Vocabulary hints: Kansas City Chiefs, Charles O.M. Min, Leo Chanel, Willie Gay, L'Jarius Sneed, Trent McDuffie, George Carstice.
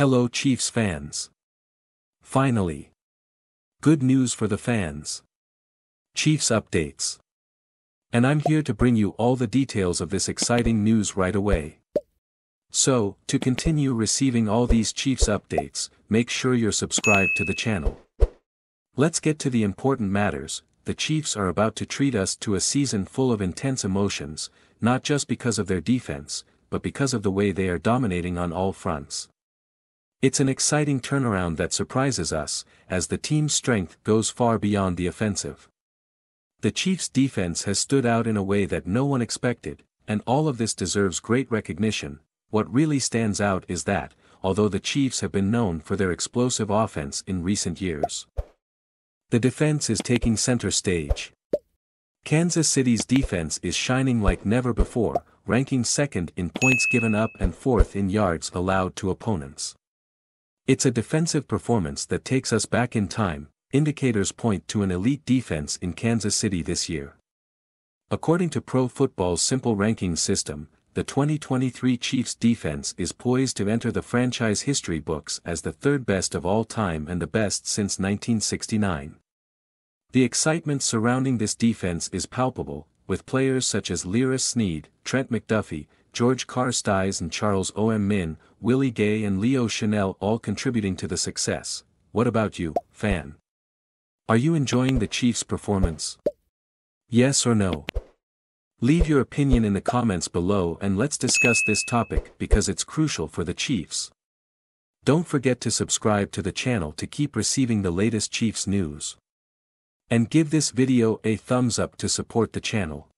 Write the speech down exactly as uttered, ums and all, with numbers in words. Hello Chiefs fans. Finally. Good news for the fans. Chiefs updates. And I'm here to bring you all the details of this exciting news right away. So, to continue receiving all these Chiefs updates, make sure you're subscribed to the channel. Let's get to the important matters. The Chiefs are about to treat us to a season full of intense emotions, not just because of their defense, but because of the way they are dominating on all fronts. It's an exciting turnaround that surprises us, as the team's strength goes far beyond the offensive. The Chiefs' defense has stood out in a way that no one expected, and all of this deserves great recognition. What really stands out is that, although the Chiefs have been known for their explosive offense in recent years, the defense is taking center stage. Kansas City's defense is shining like never before, ranking second in points given up and fourth in yards allowed to opponents. It's a defensive performance that takes us back in time. Indicators point to an elite defense in Kansas City this year. According to Pro Football's simple ranking system, the twenty twenty-three Chiefs defense is poised to enter the franchise history books as the third best of all time and the best since nineteen sixty-nine. The excitement surrounding this defense is palpable, with players such as L'Jarius Sneed, Trent McDuffie, George Carstice and Charles O M Min, Willie Gay and Leo Chanel all contributing to the success. What about you, fan? Are you enjoying the Chiefs' performance? Yes or no? Leave your opinion in the comments below and let's discuss this topic because it's crucial for the Chiefs. Don't forget to subscribe to the channel to keep receiving the latest Chiefs news. And give this video a thumbs up to support the channel.